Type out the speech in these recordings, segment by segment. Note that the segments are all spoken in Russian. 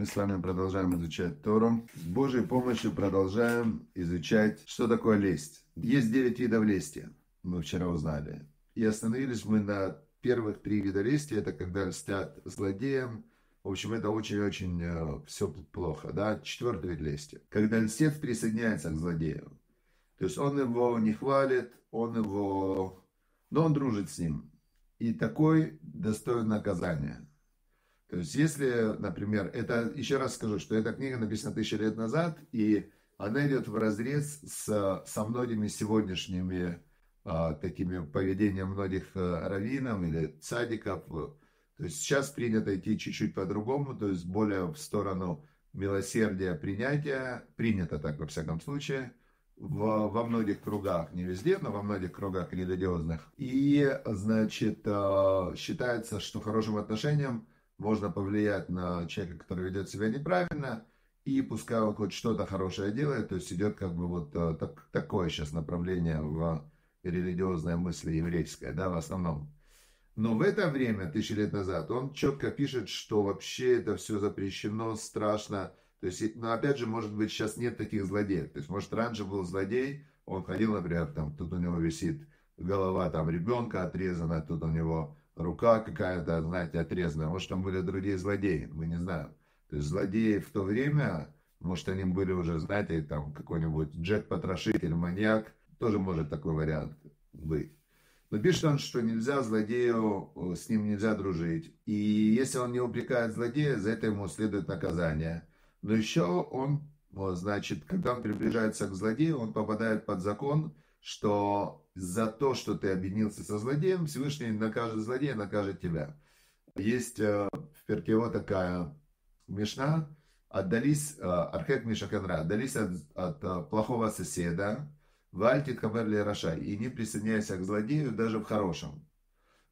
Мы с вами продолжаем изучать Тору. С Божьей помощью продолжаем изучать, что такое лесть. Есть 9 видов лести, мы вчера узнали. И остановились мы на первых 3 вида лести. Это когда льстят злодеям. В общем, это очень-очень все плохо. Да? 4-й вид лести. Когда льстец присоединяется к злодею. То есть он его не хвалит, но он дружит с ним. И такой достоин наказания. То есть, если, например, это, еще раз скажу, что эта книга написана 1000 лет назад, и она идет вразрез со многими сегодняшними такими поведением многих раввинов или цадиков. То есть, сейчас принято идти чуть-чуть по-другому, то есть, более в сторону милосердия, принятия. Принято так, во всяком случае, во многих кругах, не везде, но во многих кругах религиозных. И, значит, считается, что хорошим отношением можно повлиять на человека, который ведет себя неправильно, и пускай он хоть что-то хорошее делает, то есть идет как бы вот такое сейчас направление в религиозной мысли еврейской, да, в основном. Но в это время, 1000 лет назад, он четко пишет, что вообще это все запрещено, страшно. То есть, но опять же, может быть, сейчас нет таких злодеев. То есть, может, раньше был злодей, он ходил, например, там, тут у него висит голова, там, ребенка отрезана, тут у него рука какая-то, знаете, отрезанная. Может, там были другие злодеи, мы не знаем. То есть злодеи в то время, может, они были уже, знаете, там какой-нибудь Джек-потрошитель, маньяк. Тоже может такой вариант быть. Но пишет он, что нельзя злодею, с ним нельзя дружить. И если он не упрекает злодея, за это ему следует наказание. Но еще он, значит, когда он приближается к злодею, он попадает под закон, что за то, что ты объединился со злодеем, Всевышний накажет злодея, накажет тебя. Есть в перке вот такая мишна. Отдались, архек мишакенра, отдались от плохого соседа. Вальти каверли рашай. И не присоединяйся к злодею даже в хорошем.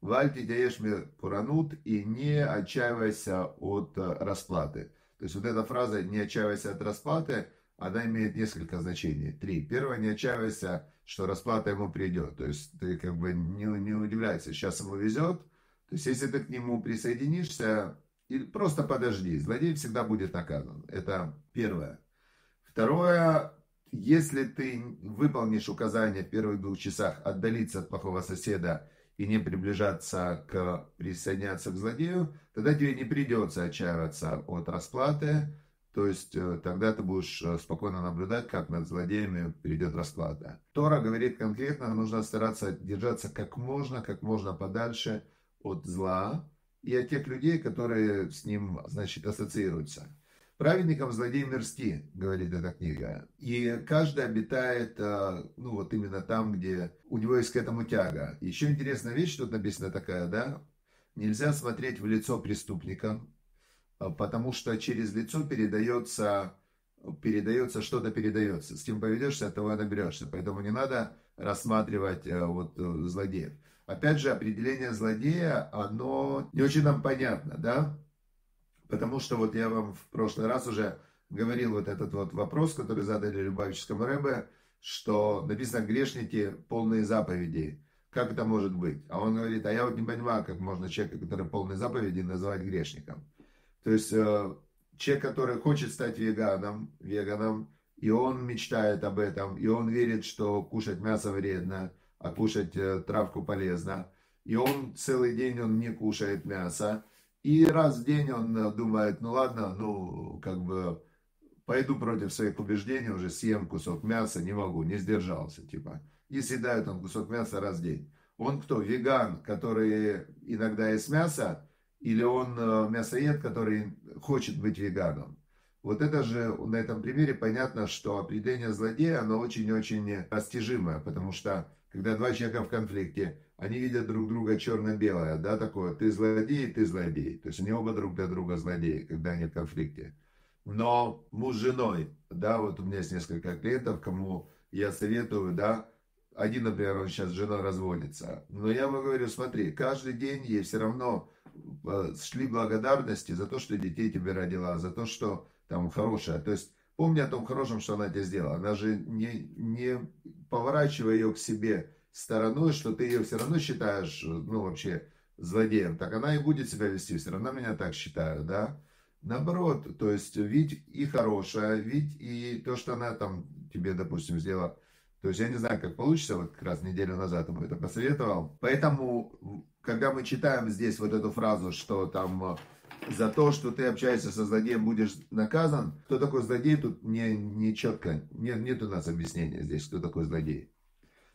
Вальти дяешми пуранут. И не отчаивайся от расплаты. То есть вот эта фраза «не отчаивайся от расплаты», она имеет несколько значений. 3. Первое, не отчаивайся, что расплата ему придет. То есть ты как бы не удивляйся, сейчас ему везет. То есть если ты к нему присоединишься, или просто подожди, злодей всегда будет наказан. Это первое. Второе, если ты выполнишь указание в первых 2 часах отдалиться от плохого соседа и не приближаться присоединяться к злодею, тогда тебе не придется отчаиваться от расплаты. То есть тогда ты будешь спокойно наблюдать, как над злодеями перейдет расплата. Тора говорит конкретно, нужно стараться держаться как можно подальше от зла и от тех людей, которые с ним, значит, ассоциируются. Праведникам злодей мерзки, говорит эта книга. И каждый обитает, ну вот именно там, где у него есть к этому тяга. Еще интересная вещь, тут написана такая, да? Нельзя смотреть в лицо преступникам. Потому что через лицо передается что-то передается. С кем поведешься, от того и наберешься. Поэтому не надо рассматривать вот злодеев. Опять же, определение злодея, оно не очень нам понятно, да? Потому что вот я вам в прошлый раз уже говорил вот этот вот вопрос, который задали Любавическому Рэбе, что написано «грешники полные заповедей». Как это может быть? А он говорит, а я вот не понимаю, как можно человека, который полный заповедей, называть грешником. То есть человек, который хочет стать веганом, и он мечтает об этом, и он верит, что кушать мясо вредно, а кушать травку полезно, и он целый день он не кушает мясо, и раз в день он думает, ну ладно, ну как бы пойду против своих убеждений, уже съем кусок мяса, не могу, не сдержался, типа. И съедает он кусок мяса раз в день. Он кто? Веган, который иногда ест мясо, или он мясоед, который хочет быть веганом. Вот это же на этом примере понятно, что определение злодея, оно очень-очень растяжимое, потому что, когда 2 человека в конфликте, они видят друг друга черно-белое, да, такое, ты злодей, то есть они оба друг для друга злодеи, когда они в конфликте. Но муж с женой, да, вот у меня есть несколько клиентов, кому я советую, да, один, например, он сейчас с женой разводится, но я ему говорю, смотри, каждый день ей все равно шли благодарности за то, что детей тебе родила, за то, что там хорошее. То есть помни о том хорошем, что она тебе сделала. Она же не поворачивая ее к себе стороной, что ты ее все равно считаешь, ну вообще, злодеем. Так она и будет себя вести. Все равно меня так считают, да? Наоборот, то есть видь и хорошее, видь и то, что она там тебе, допустим, сделала. То есть я не знаю, как получится, вот как раз неделю назад ему это посоветовал. Поэтому, когда мы читаем здесь вот эту фразу, что там за то, что ты общаешься со злодеем, будешь наказан, кто такой злодей, тут не четко, нет у нас объяснения здесь, кто такой злодей.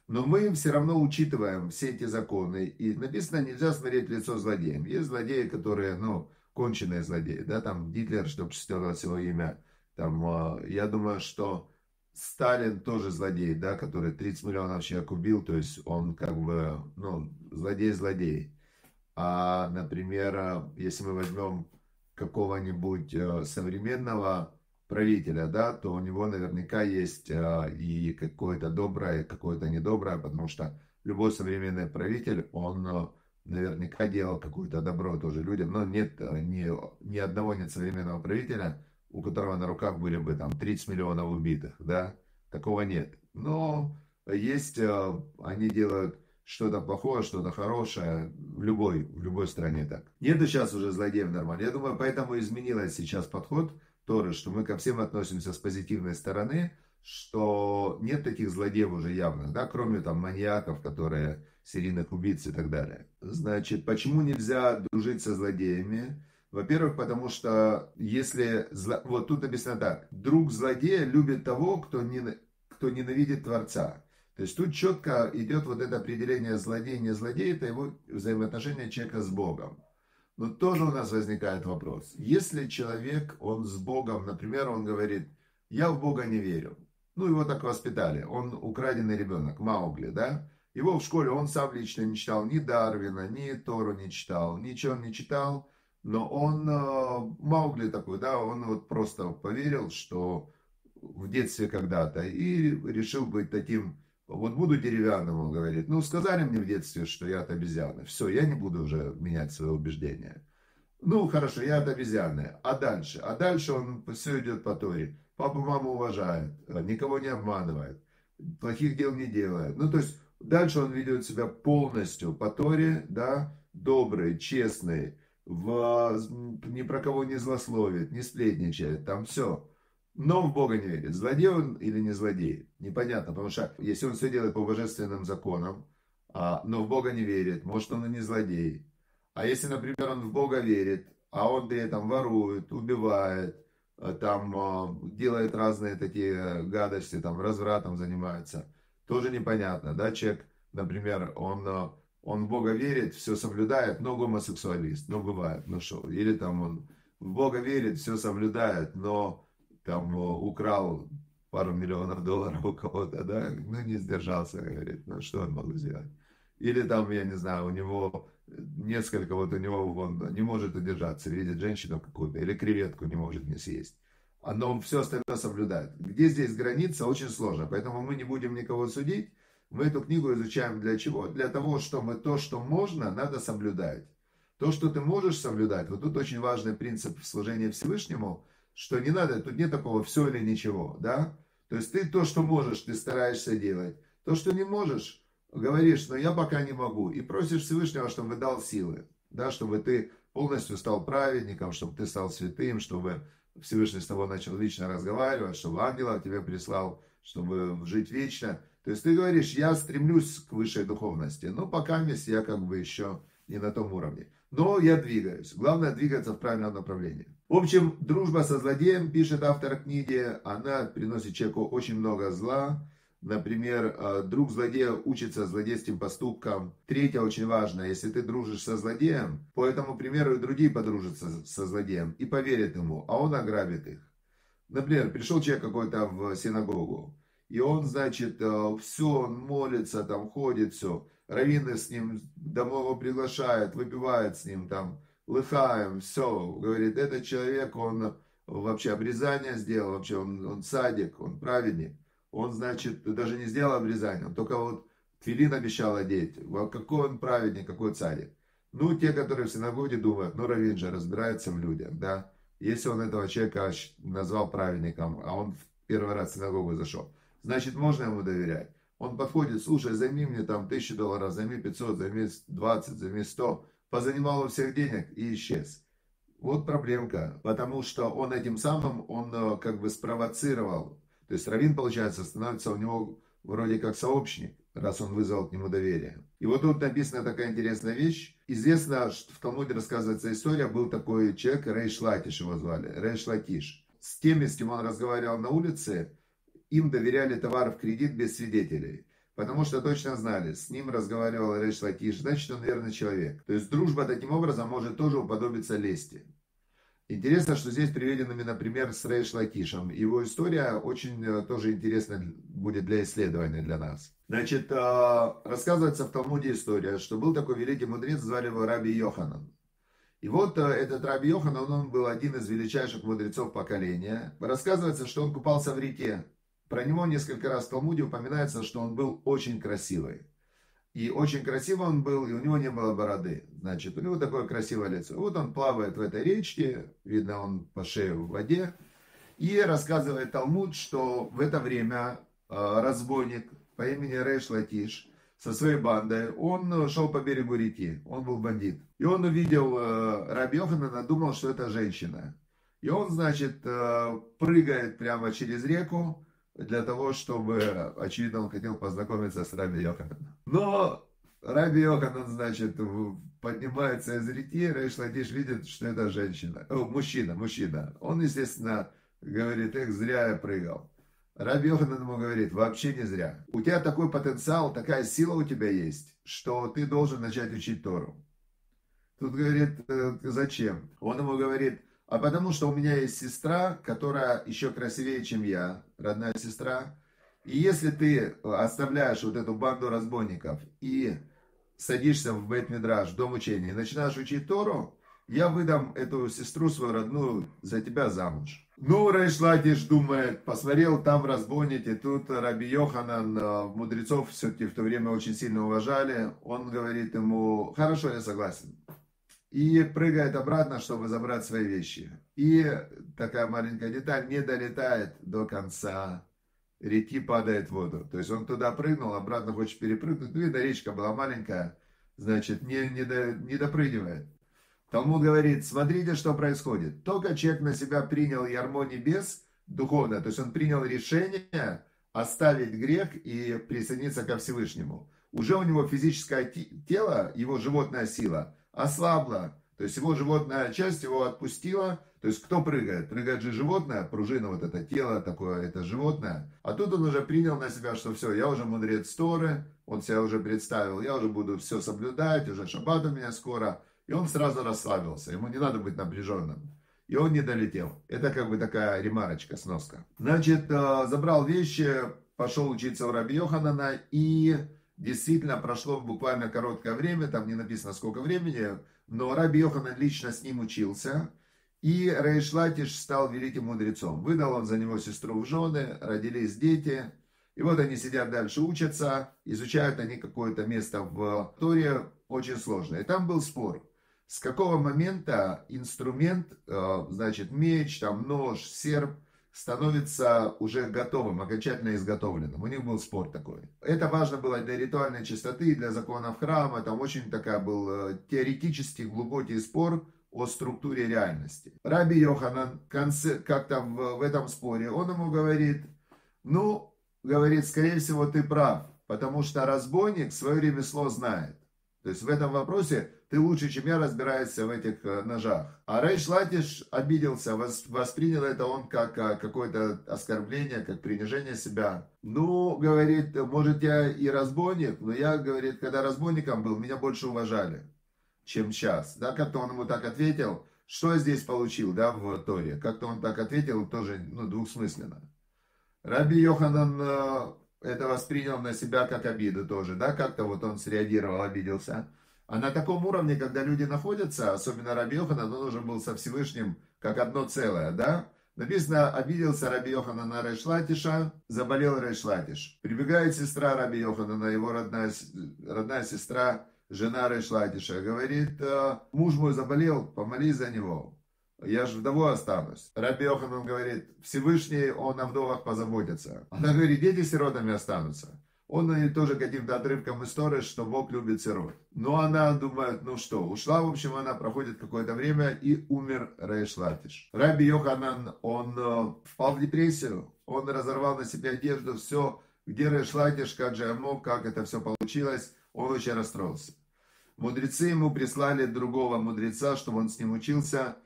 Но мы все равно учитываем все эти законы, и написано, нельзя смотреть в лицо злодеям. Есть злодеи, которые, конченые злодеи, да, там Гитлер, чтобы стерлось его имя, там, я думаю, что Сталин тоже злодей, да, который 30 миллионов человек убил, то есть он как бы, злодей-злодей. А, например, если мы возьмем какого-нибудь современного правителя, да, то у него наверняка есть и какое-то доброе, и какое-то недоброе, потому что любой современный правитель, он наверняка делал какое-то добро тоже людям, но нет ни одного нет современного правителя, у которого на руках были бы там 30 миллионов убитых, да, такого нет. Но есть, они делают что-то плохое, что-то хорошее, в любой стране так. Нету сейчас уже злодеев нормально. Я думаю, поэтому изменилось сейчас подход Торы, что мы ко всем относимся с позитивной стороны, что нет таких злодеев уже явных, да, кроме там маньяков, которые серийных убийц и так далее. Значит, почему нельзя дружить со злодеями? Во-первых, потому что если... Вот тут написано так. Друг злодея любит того, кто ненавидит Творца. То есть тут четко идет вот это определение злодей-не-злодей, это его взаимоотношение человека с Богом. Но тоже у нас возникает вопрос. Если человек, он с Богом, например, он говорит, я в Бога не верю. Его так воспитали. Он украденный ребенок, Маугли, да? Его в школе он сам лично не читал, ни Дарвина, ни Тору не читал, ничего не читал. Но он, Маугли такой, да, он вот просто поверил, что в детстве когда-то, и решил быть таким... Вот буду деревянным, он говорит. Сказали мне в детстве, что я от обезьяны. Все, я не буду уже менять свое убеждение. Хорошо, я от обезьяны. А дальше? А дальше он все идет по Торе. Папу, маму уважает, никого не обманывает, плохих дел не делает. То есть дальше он ведет себя полностью по Торе, да, добрый, честный, ни про кого не злословит, не сплетничает, там все. Но в Бога не верит. Злодей он или не злодей? Непонятно, потому что если он все делает по божественным законам, но в Бога не верит, может он и не злодей. А если, например, он в Бога верит, а он при этом ворует, убивает, там делает разные такие гадости, там развратом занимается, тоже непонятно, да, человек, например, он в Бога верит, все соблюдает, но гомосексуалист, бывает, что, или там он в Бога верит, все соблюдает, но там украл пару миллионов долларов у кого-то, да, не сдержался, говорит, что он мог сделать? Или там, я не знаю, у него несколько, вот у него он не может удержаться, видит женщину какую-то, или креветку не может не съесть. Но он все остальное соблюдает. Где здесь граница, очень сложно, поэтому мы не будем никого судить, мы эту книгу изучаем для чего? Для того, чтобы то, что можно, надо соблюдать. То, что ты можешь соблюдать, вот тут очень важный принцип в служении Всевышнему, что не надо, тут нет такого все или ничего, да? То есть ты то, что можешь, ты стараешься делать. То, что не можешь, говоришь, я пока не могу. И просишь Всевышнего, чтобы дал силы, да? Чтобы ты полностью стал праведником, чтобы ты стал святым, чтобы Всевышний с тобой начал лично разговаривать, чтобы ангелов тебе прислал, чтобы жить вечно. То есть ты говоришь, я стремлюсь к высшей духовности, но пока я как бы еще не на том уровне. Но я двигаюсь. Главное двигаться в правильном направлении. В общем, дружба со злодеем, пишет автор книги, она приносит человеку очень много зла. Например, друг злодея учится злодейским поступкам. Третье очень важно, если ты дружишь со злодеем, по этому примеру и другие подружатся со злодеем и поверят ему, а он ограбит их. Например, пришел человек какой-то в синагогу, и он, значит, все, он молится, там ходит, все. Раввины с ним домой его приглашают, выпивают с ним там. Лыхаем, все, говорит, этот человек, он вообще обрезание сделал, вообще он садик, он праведник, он, значит, даже не сделал обрезание, он только вот тфилин обещал одеть, какой он праведник, какой садик. Те, которые в синагоге думают, раввин же разбирается в людях, да, если он этого человека назвал праведником, а он в первый раз в синагогу зашел, значит, можно ему доверять. Он подходит, слушай, займи мне там $1000, займи 500, займи 20, займи 100, позанимал у всех денег и исчез. Вот проблемка, потому что он этим самым, он как бы спровоцировал. То есть раввин, получается, становится у него вроде как сообщник, раз он вызвал к нему доверие. И вот тут написана такая интересная вещь. Известно, что в Талмуде рассказывается история, был такой человек, Реш Лакиш его звали, Реш Лакиш. С теми, с кем он разговаривал на улице, им доверяли товар в кредит без свидетелей. Потому что точно знали, с ним разговаривал Реш Лакиш, значит, он верный человек. То есть дружба таким образом может тоже уподобиться лести. Интересно, что здесь приведен именно пример с Реш Лакишем. Его история очень тоже интересна будет для исследования для нас. Значит, рассказывается в Талмуде история, что был такой великий мудрец, звали его Раби Йоханан. И вот этот Раби Йоханан, он был один из величайших мудрецов поколения. Рассказывается, что он купался в реке. Про него несколько раз в Талмуде упоминается, что он был очень красивый. И очень красиво он был, и у него не было бороды. Значит, у него такое красивое лицо. Вот он плавает в этой речке, видно, он по шею в воде. И рассказывает Талмуд, что в это время разбойник по имени Реш Лакиш со своей бандой, он шел по берегу реки, он был бандит. И он увидел Раби Йоханана, думал, что это женщина. И он, значит, прыгает прямо через реку, для того, чтобы, очевидно, он хотел познакомиться с Раби Йохананом. Но Раби Йоханан, значит, поднимается из реки, Реш Лакиш видит, что это женщина, мужчина. Он, естественно, говорит, эх, зря я прыгал. Раби Йоханан ему говорит, вообще не зря. У тебя такой потенциал, такая сила у тебя есть, что ты должен начать учить Тору. Тут говорит, зачем? Он ему говорит, а потому что у меня есть сестра, которая еще красивее, чем я, родная сестра. И если ты оставляешь вот эту банду разбойников и садишься в Бейт-Мидраш, в дом учения, и начинаешь учить Тору, я выдам эту сестру свою родную за тебя замуж. Ну, Реш Лакиш думает, посмотрел, там разбойники, тут Раби Йоханан, мудрецов все-таки в то время очень сильно уважали. Он говорит ему, хорошо, я согласен. И прыгает обратно, чтобы забрать свои вещи. И такая маленькая деталь, не долетает до конца реки, падает в воду. То есть он туда прыгнул, обратно хочет перепрыгнуть. Ну, видно, речка была маленькая, значит, не допрыгивает. Талмуд говорит, смотрите, что происходит. Только человек на себя принял ярмо небес духовно, то есть он принял решение оставить грех и присоединиться ко Всевышнему. Уже у него физическое тело, его животная сила – ослабла, то есть его животная часть его отпустила, то есть кто прыгает? Прыгает же животное, пружина вот это тело такое, это животное, а тут он уже принял на себя, что все, я уже мудрец Торы, он себя уже представил, я уже буду все соблюдать, уже шаббат у меня скоро, и он сразу расслабился, ему не надо быть напряженным, и он не долетел. Это как бы такая ремарочка, сноска. Значит, забрал вещи, пошел учиться у Раби Йоханана и... Действительно, прошло буквально короткое время, там не написано сколько времени, но Раби Йоханан лично с ним учился, и Реш Лакиш стал великим мудрецом. Выдал он за него сестру в жены, родились дети, и вот они сидят дальше, учатся, изучают они какое-то место в Торе очень сложное. И там был спор, с какого момента инструмент, значит, меч, там, нож, серп, становится уже готовым, окончательно изготовленным. У них был спор такой. Это важно было для ритуальной чистоты, для законов храма. Там очень такая был теоретически глубокий спор о структуре реальности. Раби Йоханан как-то в этом споре, он ему говорит, ну, говорит, скорее всего, ты прав, потому что разбойник свое ремесло знает. То есть в этом вопросе ты лучше, чем я, разбираешься в этих ножах. А Реш Лакиш обиделся, воспринял это он как какое-то оскорбление, как принижение себя. Ну, говорит, может, я и разбойник, но я, говорит, когда разбойником был, меня больше уважали, чем сейчас. Да, как-то он ему так ответил, что я здесь получил, да, в Торе. Как-то он так ответил, тоже, ну, двусмысленно. Раби Йоханан... Это воспринял на себя как обиду тоже, да, как-то вот он среагировал, обиделся. А на таком уровне, когда люди находятся, особенно Раби Йоханан, он уже был со Всевышним как одно целое, да. Написано, обиделся Раби Йоханан на Реш Лакиша, заболел Реш Лакиш. Прибегает сестра Раби Йоханана, его родная сестра, жена Реш Лакиша, говорит, муж мой заболел, помолись за него. Я же вдовой останусь. Раби Йоханан говорит, Всевышний, он о вдовах позаботится. Она говорит, дети сиротами останутся. Он тоже каким-то отрывком истории, что Бог любит сирот. Но она думает, ну что, ушла, в общем, она проходит какое-то время, и умер Реш Лакиш. Раби Йоханан, он впал в депрессию, он разорвал на себе одежду, все, где Реш Лакиш, как же я мог, как это все получилось, он очень расстроился. Мудрецы ему прислали другого мудреца, чтобы он с ним учился,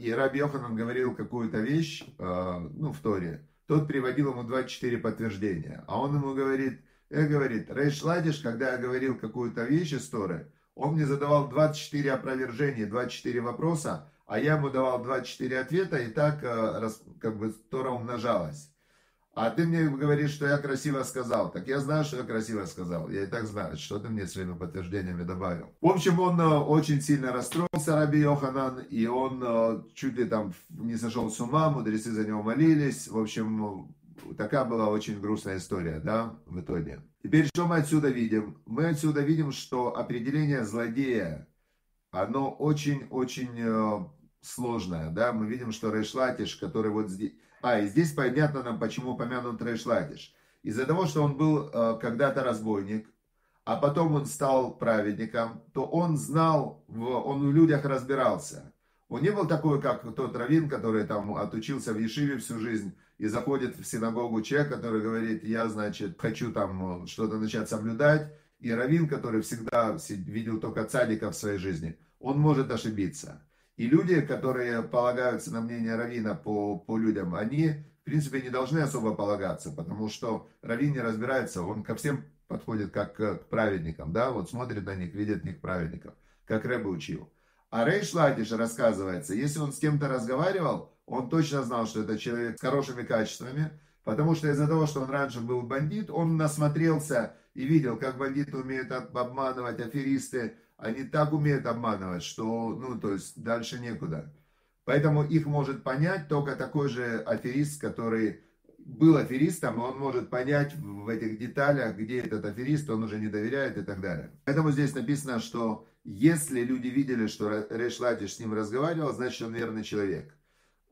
и Раби Йоханан говорил какую-то вещь, ну, в Торе. Тот приводил ему 24 подтверждения. А он ему говорит, Реш Лакиш, когда я говорил какую-то вещь из Торы, он мне задавал 24 опровержения, 24 вопроса, а я ему давал 24 ответа, и так как бы Тора умножалась. А ты мне говоришь, что я красиво сказал. Так я знаю, что я красиво сказал. Я и так знаю, что ты мне своими подтверждениями добавил. В общем, он очень сильно расстроился, Раби Йоханан, и он чуть ли там не сошел с ума, мудрецы за него молились. В общем, такая была очень грустная история, да, в итоге. Теперь, что мы отсюда видим? Мы отсюда видим, что определение злодея, оно очень-очень сложное, да. Мы видим, что Реш Лакиш, который вот здесь... и здесь понятно нам, почему упомянут Реш Лакиш. Из-за того, что он был когда-то разбойник, а потом он стал праведником, то он знал, он в людях разбирался. Он не был такой, как тот раввин, который там отучился в Ешиве всю жизнь и заходит в синагогу человек, который говорит, я, значит, хочу там что-то начать соблюдать. И раввин, который всегда видел только цадика в своей жизни, он может ошибиться. И люди, которые полагаются на мнение раввина по людям, они, в принципе, не должны особо полагаться, потому что раввин не разбирается, он ко всем подходит как к праведникам, да, вот смотрит на них, видит них праведников, как Рэбе учил. А Реш Лакиш, рассказывается, если он с кем-то разговаривал, он точно знал, что это человек с хорошими качествами, потому что из-за того, что он раньше был бандит, он насмотрелся и видел, как бандиты умеют обманывать, аферисты. Они так умеют обманывать, что, ну, то есть, дальше некуда. Поэтому их может понять только такой же аферист, который был аферистом, и он может понять в этих деталях, где этот аферист, он уже не доверяет и так далее. Поэтому здесь написано, что если люди видели, что Реш Лакиш с ним разговаривал, значит, он верный человек.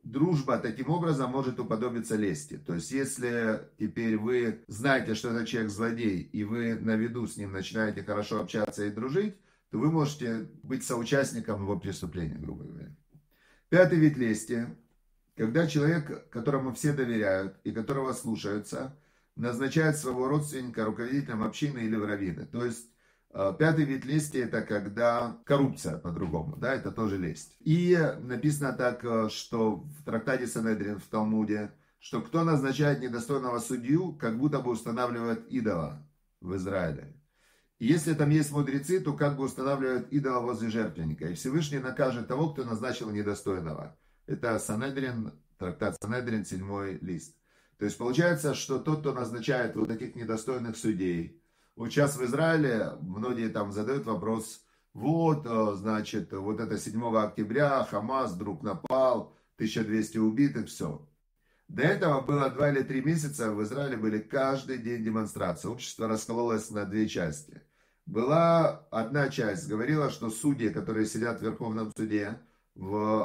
Дружба таким образом может уподобиться лести. То есть, если теперь вы знаете, что этот человек злодей, и вы на виду с ним начинаете хорошо общаться и дружить, то вы можете быть соучастником его преступления, грубо говоря. Пятый вид лести. Когда человек, которому все доверяют и которого слушаются, назначает своего родственника руководителем общины или в раввины. То есть пятый вид лести — это когда коррупция по-другому, да, это тоже лесть. И написано так, что в трактате Санедрин в Талмуде, что кто назначает недостойного судью, как будто бы устанавливает идола в Израиле. Если там есть мудрецы, то как бы устанавливают идола возле жертвенника. И Всевышний накажет того, кто назначил недостойного. Это Санедрин, трактат Санедрин, 7 лист. То есть получается, что тот, кто назначает вот таких недостойных судей. Вот сейчас в Израиле многие там задают вопрос, вот, значит, вот это 7 октября, Хамас вдруг напал, 1200 убитых, все. До этого было 2 или 3 месяца, в Израиле были каждый день демонстрации. Общество раскололось на 2 части. Была одна часть, говорила, что судьи, которые сидят в Верховном суде,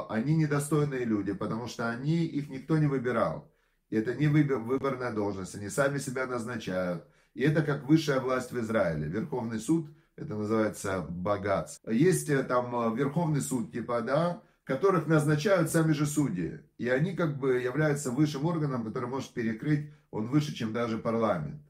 они недостойные люди, потому что их никто не выбирал. Это не выборная должность, они сами себя назначают. И это как высшая власть в Израиле. Верховный суд, это называется багац. Есть там Верховный суд, типа, да, которых назначают сами же судьи. И они как бы являются высшим органом, который может перекрыть, он выше, чем даже парламент.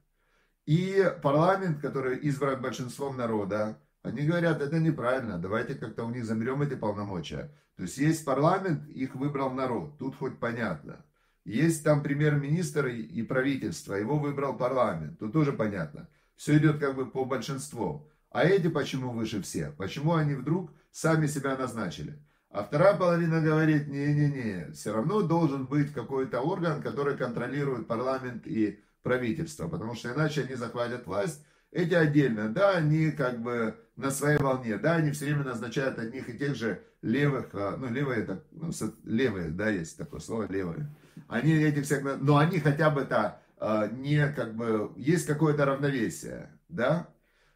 И парламент, который избран большинством народа, они говорят, это неправильно, давайте как-то у них заберем эти полномочия. То есть есть парламент, их выбрал народ, тут хоть понятно. Есть там премьер-министр и правительство, его выбрал парламент, тут тоже понятно. Все идет как бы по большинству. А эти почему выше всех? Почему они вдруг сами себя назначили? А вторая половина говорит, не-не-не, все равно должен быть какой-то орган, который контролирует парламент и правительство, потому что иначе они захватят власть. Эти отдельно, да, они как бы на своей волне, да, они все время назначают одних и тех же левых, ну, левые, так, ну, левые, да, есть такое слово, левые. Они этих всех, но они хотя бы-то не как бы, есть какое-то равновесие, да.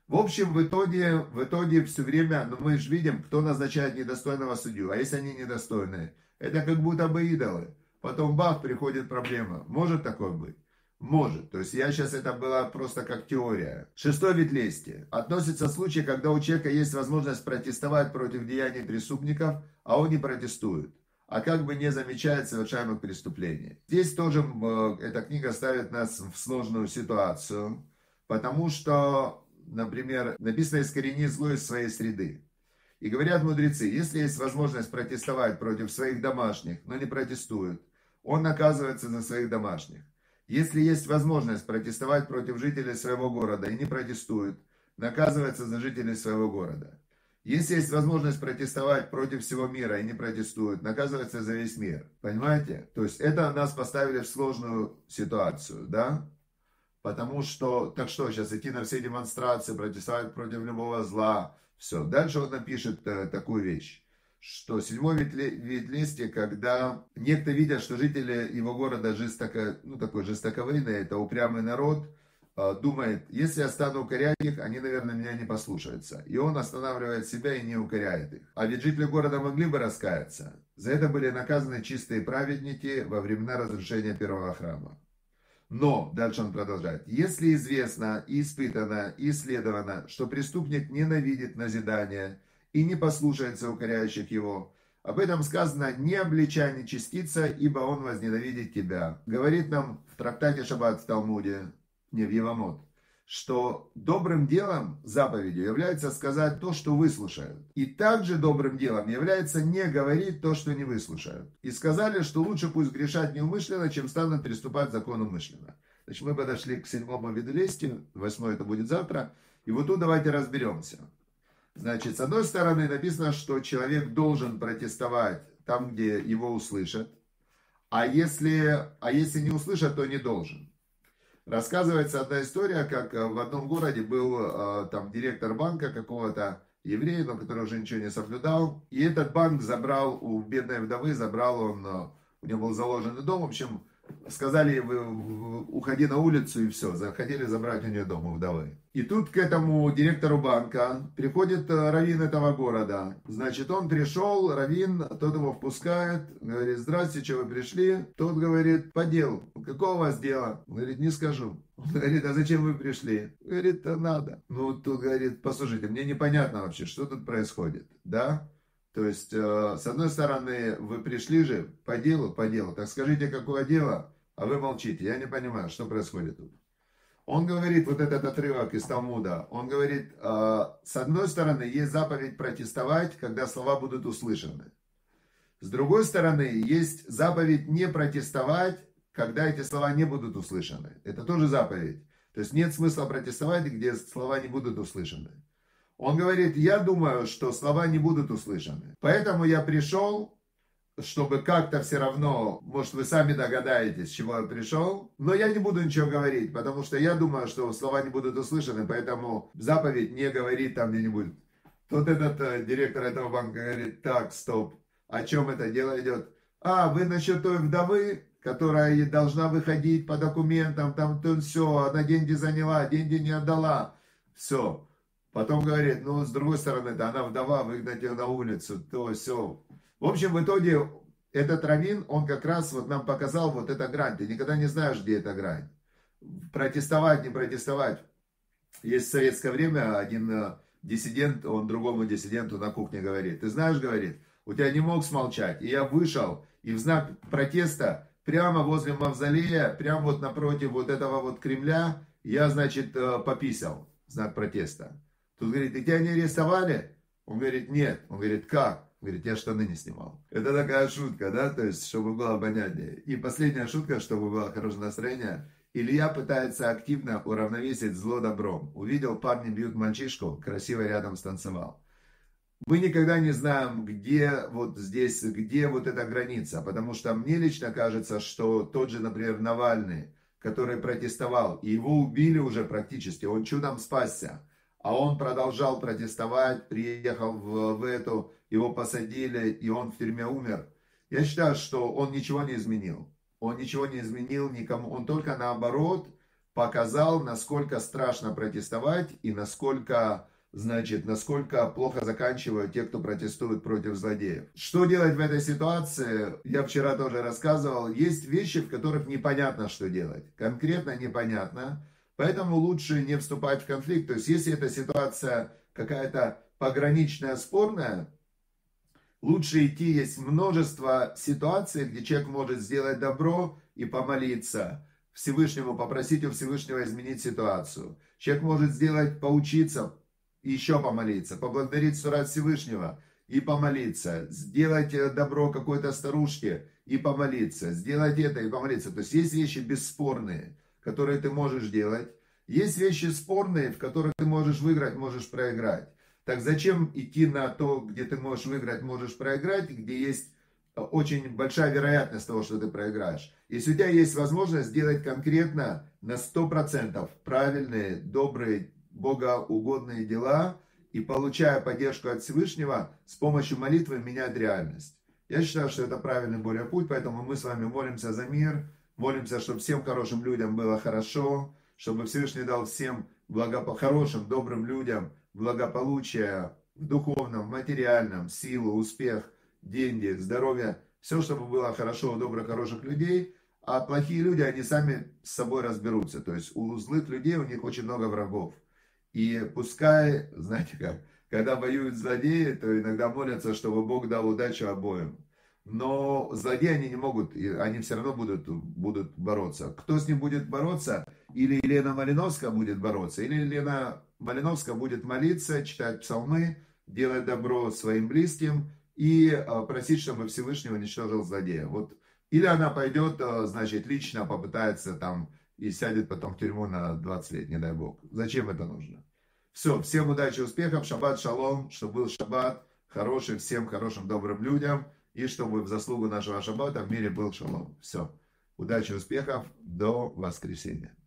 В общем, в итоге все время, ну, мы же видим, кто назначает недостойного судью. А если они недостойные? Это как будто бы идолы. Потом бах, приходит проблема. Может такое быть? Может. То есть я сейчас это была просто как теория. Шестой вид лести. Относится случай, когда у человека есть возможность протестовать против деяний преступников, а он не протестует, а как бы не замечает совершаемых преступлений. Здесь тоже эта книга ставит нас в сложную ситуацию, потому что, например, написано: «Искорени зло из своей среды». И говорят мудрецы, если есть возможность протестовать против своих домашних, но не протестует, он наказывается за своих домашних. Если есть возможность протестовать против жителей своего города и не протестует, наказывается за жителей своего города. Если есть возможность протестовать против всего мира и не протестует, наказывается за весь мир. Понимаете? То есть это нас поставили в сложную ситуацию, да? Потому что, так что, сейчас идти на все демонстрации, протестовать против любого зла, все. Дальше он напишет такую вещь, что седьмой вид лести, когда некто видит, что жители его города жестоковыйные, это упрямый народ, думает, если я стану укорять их, они, наверное, меня не послушаются. И он останавливает себя и не укоряет их. А ведь жители города могли бы раскаяться. За это были наказаны чистые праведники во времена разрушения первого храма. Но, дальше он продолжает, если известно, и испытано, и исследовано, что преступник ненавидит назидание и не послушается укоряющих его, об этом сказано: не обличай нечестивца, ибо он возненавидит тебя. Говорит нам в трактате Шаббат в Талмуде, не в Евамот, что добрым делом, заповедью, является сказать то, что выслушают. И также добрым делом является не говорить то, что не выслушают. И сказали, что лучше пусть грешат неумышленно, чем станут приступать к закону умышленно. Значит, мы подошли к седьмому виду лести, восьмой это будет завтра, и вот тут давайте разберемся. Значит, с одной стороны написано, что человек должен протестовать там, где его услышат, а если не услышат, то не должен. Рассказывается одна история, как в одном городе был там директор банка какого-то еврея, но который уже ничего не соблюдал. И этот банк забрал у бедной вдовы, у него был заложенный дом. В общем, сказали: уходи на улицу, и все. Захотели забрать у нее дом у вдовы. И тут к этому директору банка приходит раввин этого города. Значит, он пришел, раввин, тот его впускает, говорит: здравствуйте, что вы пришли? Тот говорит: по делу. Какого у вас дела? Он говорит: не скажу. Он говорит: а зачем вы пришли? Он говорит: надо. Ну, тут говорит: послушайте, мне непонятно вообще, что тут происходит, да? То есть, с одной стороны, вы пришли же по делу, так скажите, какое дело, а вы молчите, я не понимаю, что происходит тут. Он говорит, вот этот отрывок из Талмуда, он говорит, с одной стороны, есть заповедь протестовать, когда слова будут услышаны. С другой стороны, есть заповедь не протестовать, когда эти слова не будут услышаны. Это тоже заповедь. То есть нет смысла протестовать, где слова не будут услышаны. Он говорит: я думаю, что слова не будут услышаны. Поэтому я пришел, чтобы как-то все равно, может, вы сами догадаетесь, с чего я пришел, но я не буду ничего говорить, потому что я думаю, что слова не будут услышаны, поэтому заповедь не говорит там где-нибудь. Тут этот директор этого банка говорит: так, стоп, о чем это дело идет? Вы насчет той вдовы, которая должна выходить по документам, там то все, она деньги заняла, деньги не отдала, все. Потом говорит: ну, с другой стороны, да, она вдова, выгнать ее на улицу, то, все. В общем, в итоге этот раввин, он как раз вот нам показал вот эту грань. Ты никогда не знаешь, где эта грань. Протестовать, не протестовать. Есть в советское время один диссидент, он другому диссиденту на кухне говорит: ты знаешь, говорит, у тебя не мог смолчать. И я вышел, и в знак протеста прямо возле мавзолея, прямо вот напротив вот этого вот Кремля, я, значит, пописал в знак протеста. Тут говорит: и тебя не арестовали? Он говорит: нет. Он говорит: как? Он говорит: я штаны не снимал. Это такая шутка, да, то есть, чтобы было понятнее. И последняя шутка, чтобы было хорошее настроение. Илья пытается активно уравновесить зло добром. Увидел, парни бьют мальчишку, красиво рядом станцевал. Мы никогда не знаем, где вот здесь, где вот эта граница. Потому что мне лично кажется, что тот же, например, Навальный, который протестовал, и его убили уже практически, он чудом спасся. А он продолжал протестовать, приехал в эту, его посадили, и он в тюрьме умер. Я считаю, что он ничего не изменил. Он ничего не изменил никому. Он только наоборот показал, насколько страшно протестовать и насколько Значит, насколько плохо заканчивают те, кто протестует против злодеев. Что делать в этой ситуации? Я вчера тоже рассказывал. Есть вещи, в которых непонятно, что делать. Конкретно непонятно. Поэтому лучше не вступать в конфликт. То есть, если эта ситуация какая-то пограничная, спорная, лучше идти. Есть множество ситуаций, где человек может сделать добро и помолиться Всевышнему, попросить у Всевышнего изменить ситуацию. Человек может сделать, поучиться, и еще помолиться, поблагодарить Сурат Всевышнего и помолиться, сделать добро какой-то старушке и помолиться, сделать это и помолиться. То есть есть вещи бесспорные, которые ты можешь делать, есть вещи спорные, в которых ты можешь выиграть, можешь проиграть. Так зачем идти на то, где ты можешь выиграть, можешь проиграть, где есть очень большая вероятность того, что ты проиграешь. Если у тебя есть возможность сделать конкретно на 100% правильные, добрые, богоугодные дела и, получая поддержку от Всевышнего, с помощью молитвы менять реальность. Я считаю, что это правильный более путь, поэтому мы с вами молимся за мир, молимся, чтобы всем хорошим людям было хорошо, чтобы Всевышний дал всем хорошим, добрым людям благополучие в духовном, в материальном, силу, успех, деньги, здоровье, все, чтобы было хорошо у добрых, хороших людей. А плохие люди, они сами с собой разберутся. То есть у злых людей, у них очень много врагов. И пускай, знаете как, когда воюют злодеи, то иногда молятся, чтобы Бог дал удачу обоим. Но злодеи они не могут, они все равно будут бороться. Кто с ним будет бороться? Или Елена Малиновская будет бороться, или Елена Малиновская будет молиться, читать псалмы, делать добро своим близким и просить, чтобы Всевышний уничтожил злодея. Вот. Или она пойдет, значит, лично попытается там... и сядет потом в тюрьму на 20 лет, не дай Бог. Зачем это нужно? Все, всем удачи, успехов, шаббат, шалом, чтобы был шаббат хороший, всем хорошим, добрым людям, и чтобы в заслугу нашего шаббата в мире был шалом. Все, удачи, успехов, до воскресенья.